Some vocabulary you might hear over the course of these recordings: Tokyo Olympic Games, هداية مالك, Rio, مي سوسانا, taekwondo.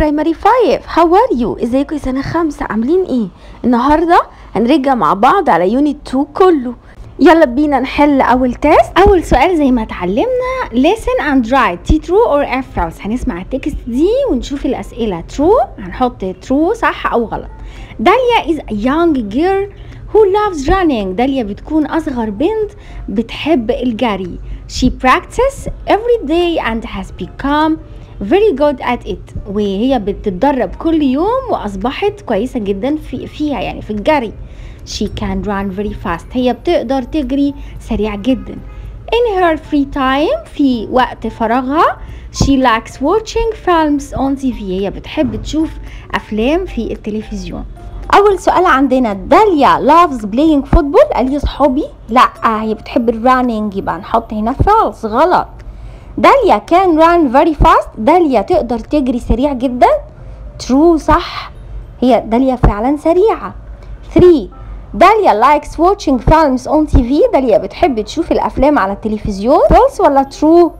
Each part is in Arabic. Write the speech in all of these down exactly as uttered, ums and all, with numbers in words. برايمري فايف، هاو ار يو؟ ازيكم يا سنه خمسه، عاملين ايه؟ النهارده هنرجع مع بعض على يونت اتنين كله. يلا بينا نحل اول تيست. اول سؤال زي ما اتعلمنا listen and write T true or F false. هنسمع التكست دي ونشوف الاسئله. true هنحط true صح او غلط. داليا is a young girl who loves running. داليا بتكون اصغر بنت بتحب الجري. she practices every day and has become very good at it. وهي بتتدرب كل يوم واصبحت كويسه جدا في فيها يعني في الجري. she can run very fast. هي بتقدر تجري سريع جدا. in her free time في وقت فراغها she likes watching films on تي في. هي بتحب تشوف افلام في التلفزيون. اول سؤال عندنا داليا loves playing football. قال لي صحابي لا هي بتحب الرانينج، يبقى نحط هنا false غلط. داليا can run very fast. داليا تقدر تجري سريع جدا true صح، هي داليا فعلا سريعة. ثلاثة داليا likes watching films on تي في. داليا بتحب تشوف الأفلام على التلفزيون false ولا true؟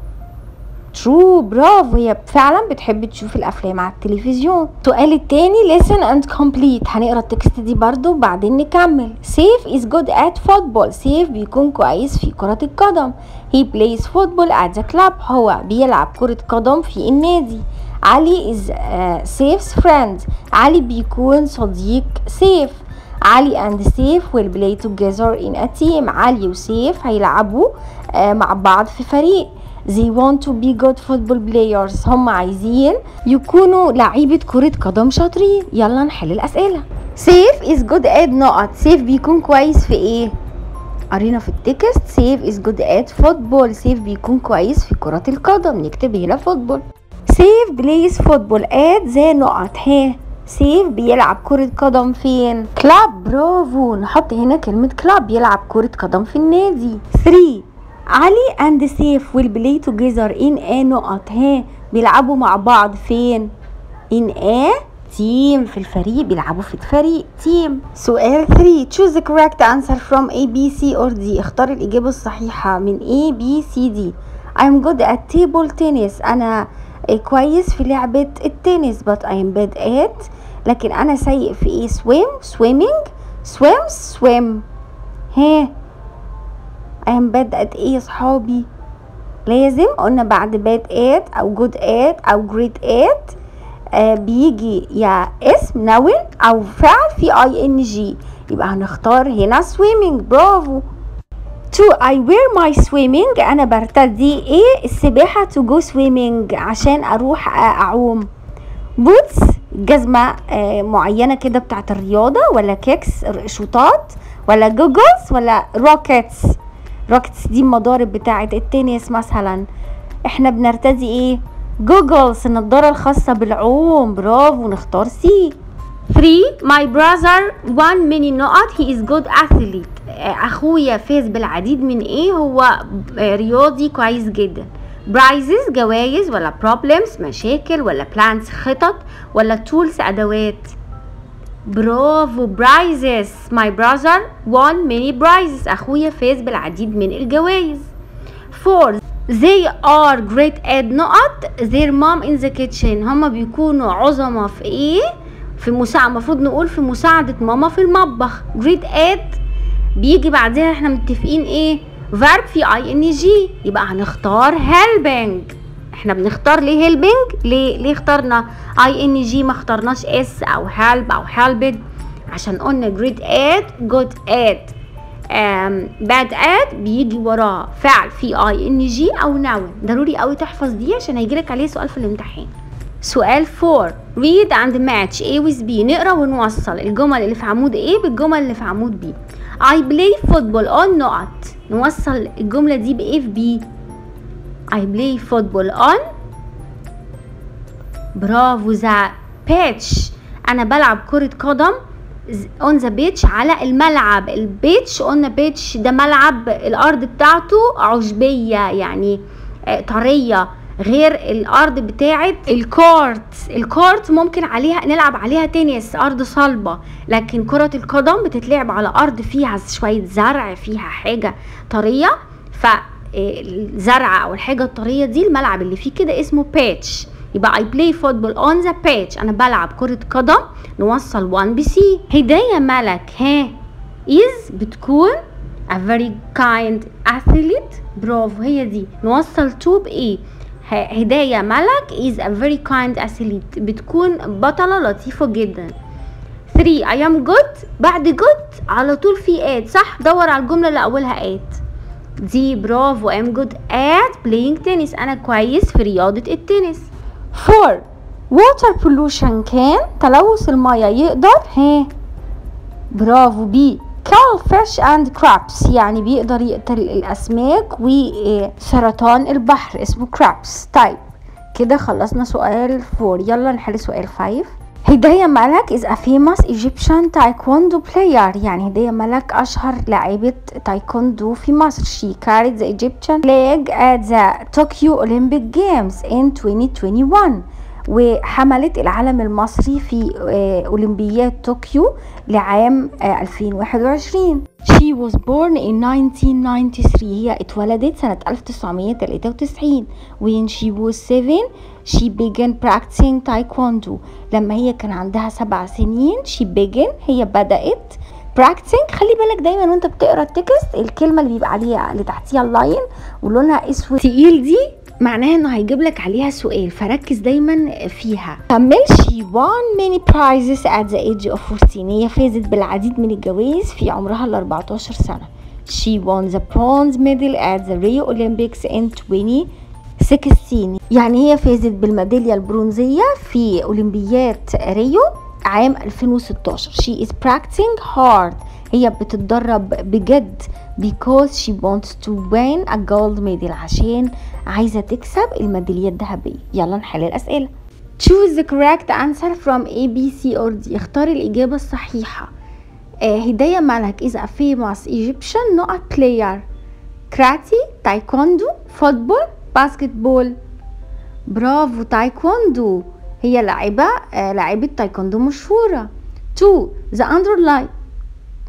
true برافو، هي فعلا بتحب تشوف الأفلام على التلفزيون. السؤال التاني listen and complete. هنقرا التكست دي برضو وبعدين نكمل. سيف is good at football. سيف بيكون كويس في كرة القدم. he plays football at the club. هو بيلعب كرة قدم في النادي. علي is uh, Safe's friend. علي بيكون صديق سيف. علي and Safe will play together in a team. علي وسيف هيلعبوا uh, مع بعض في فريق. they want to be good football players. هم عايزين يكونوا لعيبة كرة قدم شاطرين. يلا نحل الأسئلة. Safe is good at نقط. سيف بيكون كويس في ايه؟ قرينا في التكست سيف is good at football. سيف بيكون كويس في كرة القدم، نكتب هنا football. سيف plays football at زي نقط. ها سيف بيلعب كرة قدم فين؟ كلاب برافو، نحط هنا كلمة كلاب. بيلعب كرة قدم في النادي. ثلاثة علي and سيف will play together in a نقط. ها بيلعبوا مع بعض فين؟ in a تيم في الفريق، بيلعبوا في فريق تيم. سؤال ثلاثة choose the correct answer from A, B, C or D. اختار الإجابة الصحيحة من A, B, C, D. I'm good at table tennis. أنا كويس في لعبة التنس but I'm bad at. لكن أنا سيء في إيه؟ swim swimming swims swim. ها I'm bad at إيه صحابي؟ لازم قلنا بعد bad at أو good at أو great at آه بيجي يا اسم نون او فعل في اي ان جي، يبقى هنختار هنا swimming برافو. to I wear my swimming. انا برتدي ايه؟ السباحه to go swimming عشان اروح اعوم. boots جزمه آه معينه كده بتاعت الرياضه، ولا كيكس شوطات، ولا جوجلز، ولا روكيتس. روكيتس دي المضارب بتاعت التنس مثلا. احنا بنرتدي ايه؟ جوجلز، النضاره الخاصه بالعوم برافو، نختار سي. ثلاثة my brother won many نقط he is good athlete. اخويا فاز بالعديد من ايه؟ هو رياضي كويس جدا. prizes جوائز، ولا problems مشاكل، ولا plans خطط، ولا tools ادوات. برافو prizes. my brother won many prizes. اخويا فاز بالعديد من الجوائز. فور they are great at نقط their mom in the kitchen. هما بيكونوا عظمة في ايه؟ في مساعدة، المفروض نقول في مساعدة ماما في المطبخ. great at بيجي بعدها احنا متفقين ايه؟ verb في اي ان جي، يبقى هنختار helping. احنا بنختار ليه helping؟ ليه ليه اخترنا اي ان جي ما اخترناش اس او help او helped؟ عشان قلنا great at good at bad at بيجي وراه فعل في اي ان جي او نون. ضروري قوي تحفظ دي عشان هيجيلك عليه سؤال في الامتحان. سؤال فور read and match A with B. نقرا ونوصل الجمل اللي في عمود A بالجمل اللي في عمود B. I play football on نقط. نوصل الجمله دي ب A في B. I play football on برافو ذا بيتش. انا بلعب كره قدم on the beach على الملعب. البيتش قلنا بيتش ده ملعب الارض بتاعته عشبيه يعني طريه غير الارض بتاعه الكورت. الكورت ممكن عليها نلعب عليها تنس ارض صلبه، لكن كره القدم بتتلعب على ارض فيها شويه زرع فيها حاجه طريه، فالزرع او الحاجه الطريه دي الملعب اللي فيه كده اسمه بيتش. يبقى I play football on the pitch. أنا بلعب كرة قدم. نوصل one بC. هداية مالك ها is بتكون a very kind athlete. برافو هي دي. نوصل two بA. هداية مالك is a very kind athlete. بتكون بطلة لطيفة جدا. three I am good. بعد good على طول في at صح؟ دور على الجملة اللي أولها at. دي برافو. I am good at playing tennis. أنا كويس في رياضة التنس. four water pollution كان تلوث المياه يقدر ها برافو بي kill fish and crabs. يعني بيقدر يقتل الأسماك وسرطان البحر اسمه crabs. طيب كده خلصنا سؤال four. يلا نحل سؤال five. هداية مالك is a famous Egyptian taekwondo player. يعني هداية مالك أشهر لاعبة تايكوندو في مصر. She carried the Egyptian flag at the Tokyo Olympic Games in twenty twenty-one. وحملت العلم المصري في أولمبياد طوكيو لعام ألفين وواحد وعشرين. She was born in nineteen ninety-three. هي اتولدت سنة ألف وتسعمية تلاتة وتسعين. When she was seven she began practicing taekwondo. لما هي كان عندها سبع سنين she began هي بدأت practicing. خلي بالك دايما وانت بتقرا التكست الكلمة اللي بيبقى عليها اللي تحتيها اللاين ولونها اسود تقيل دي معناها انه هيجيب لك عليها سؤال فركز دايما فيها. كمل. she won many prizes at the age of fourteen. هي فازت بالعديد من الجوائز في عمرها ال أربعتاشر سنة. she won the bronze medal at the Rio Olympics in twenty sixteen. يعني هي فازت بالميدالية البرونزية في أولمبيات ريو عام ألفين وستاشر. she is practicing hard. هي بتتدرب بجد because she wants to win a gold medal. عشان عايزة تكسب الميدالية الذهبية. يلا نحل الأسئلة. choose the correct answer from A, B, C or D. اختار الإجابة الصحيحة. هداية مالك is a famous Egyptian not player. كراتي، تايكوندو، فوتبول، باسكتبول. برافو تايكوندو. هي لاعبة لاعبة تايكوندو مشهورة. two the underline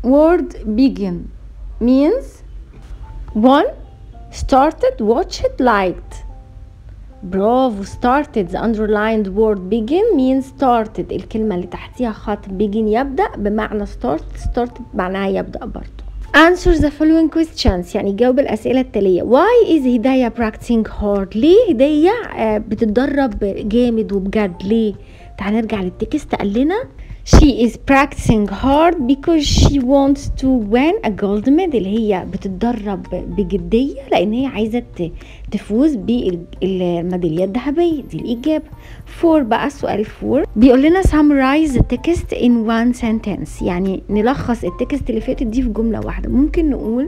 word begin means one started watched liked. برافو started the underlined word begin means started. الكلمة اللي تحتيها خط begin يبدأ بمعنى start. started معناها يبدأ برضو. answer the following questions. يعني جاوب الأسئلة التالية. why is هداية practicing hard. ليه هداية بتتدرب جامد وبجد ليه؟ تعال نرجع للتكست قال لنا she is practicing hard because she wants to win a gold medal. هي بتتدرب بجدية لأن هي عايزة تفوز بالميدالية الذهبية. دي الإجابة. four بقى سؤال four بيقول لنا summarize the text in one sentence. يعني نلخص التكست اللي فاتت دي في جملة واحدة. ممكن نقول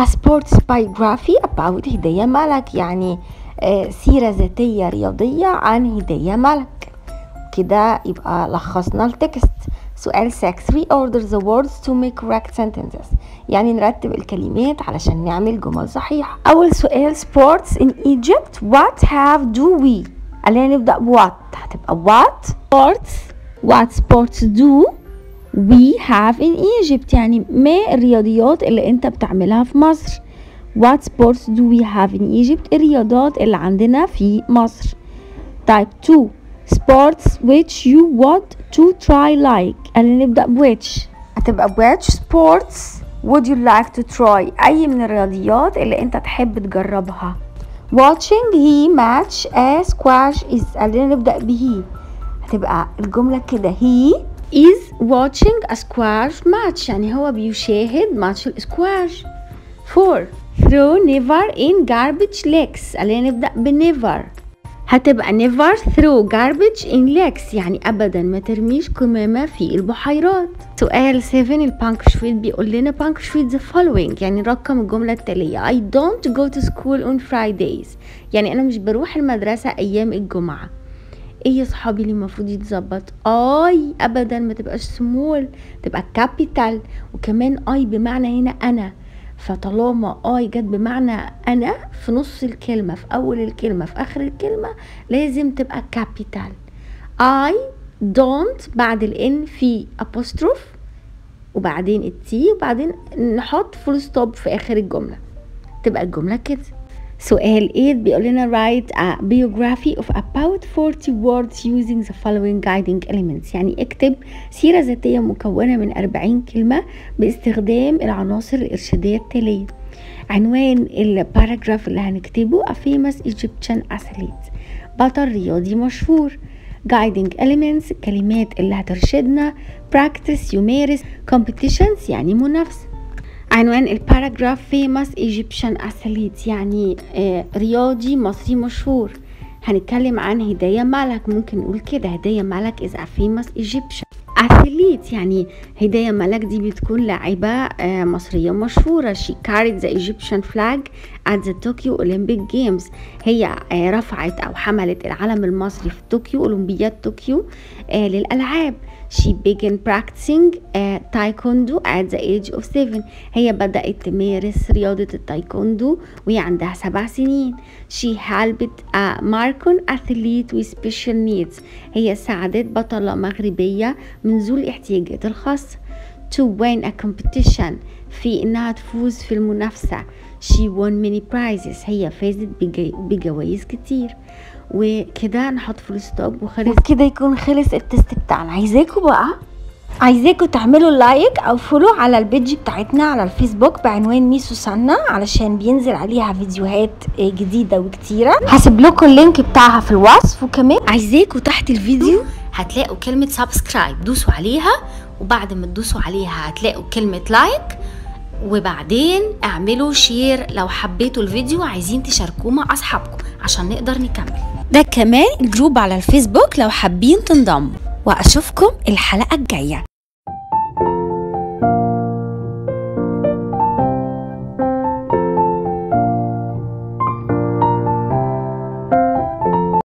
a sports biography about هداية مالك. يعني سيرة ذاتية رياضية عن هداية مالك. كده يبقى لخصنا التكست. سؤال six reorder the words to make correct sentences. يعني نرتب الكلمات علشان نعمل جمل صحيحة. أول سؤال sports in Egypt what have do we. خلينا نبدأ ب what. هتبقى what sports what sports do we have in Egypt. يعني ما الرياضيات اللي أنت بتعملها في مصر. what sports do we have in Egypt. الرياضات اللي عندنا في مصر. type two sports which you want to try like. خلينا نبدأ ب which. هتبقى which sports would you like to try. أي من الرياضيات اللي أنت تحب تجربها. watching he match as squash is. خلينا نبدأ به. هتبقى الجملة كده he is watching a squash match. يعني هو بيشاهد ماتش الاسكواش. four throw never in garbage legs. خلينا نبدأ ب never. هتبقى never throw garbage in lakes. يعني أبدا ما ترميش كمامة في البحيرات. سؤال seven البانكشويت بيقول لنا بانكشويت the following. يعني رقم الجملة التالية I don't go to school on Fridays. يعني أنا مش بروح المدرسة أيام الجمعة. إيه يا صحابي اللي المفروض يتظبط. I أبدا ما تبقاش small تبقى capital. وكمان I بمعنى هنا أنا. فطالما اي جت بمعنى انا في نص الكلمه في اول الكلمه في اخر الكلمه لازم تبقى كابيتال. اي دونت بعد الان في ابوستروف وبعدين التي وبعدين نحط فول ستوب في اخر الجمله. تبقى الجمله كده. سؤال eight بيقول لنا write a biography of about forty words using the following guiding elements. يعني اكتب سيرة ذاتية مكونة من أربعين كلمة باستخدام العناصر الإرشادية التالية. عنوان الباراجراف اللي هنكتبه a famous Egyptian athlete، بطل رياضي مشهور. guiding elements كلمات اللي هترشدنا. practice يمارس. competitions يعني منافسة. عنوان الباراجراف famous Egyptian athlete يعني رياضي مصري مشهور. هنتكلم عن هداية مالك، ممكن نقول كده هداية مالك is a famous Egyptian athlete، يعني هداية مالك دي بتكون لاعبة مصرية مشهورة. she carried the Egyptian flag at the Tokyo Olympic Games، هي رفعت أو حملت العلم المصري في طوكيو، أولمبياد طوكيو للألعاب. she began practicing uh, taekwondo at the age of seven، هي بدأت تمارس رياضة التايكوندو وهي عندها سبع سنين. she helped a Moroccan athlete with special needs، هي ساعدت بطلة مغربية من ذو الاحتياجات الخاصة. to win a competition، في إنها تفوز في المنافسة. she won many prizes، هي فازت بجوائز كتير. وكده نحط فول ستوب وخلص، كده يكون خلص التست بتاعنا. عايزاكم بقى عايزاكم تعملوا لايك او فولو على البيج بتاعتنا على الفيسبوك بعنوان مي سوسانا، علشان بينزل عليها فيديوهات جديده وكتيره. هسيب لكم اللينك بتاعها في الوصف. وكمان عايزاكم تحت الفيديو هتلاقوا كلمه سبسكرايب، دوسوا عليها، وبعد ما تدوسوا عليها هتلاقوا كلمه لايك، وبعدين اعملوا شير لو حبيتوا الفيديو عايزين تشاركوه مع اصحابكم عشان نقدر نكمل. ده كمان الجروب على الفيسبوك لو حابين تنضموا، واشوفكم الحلقة الجاية.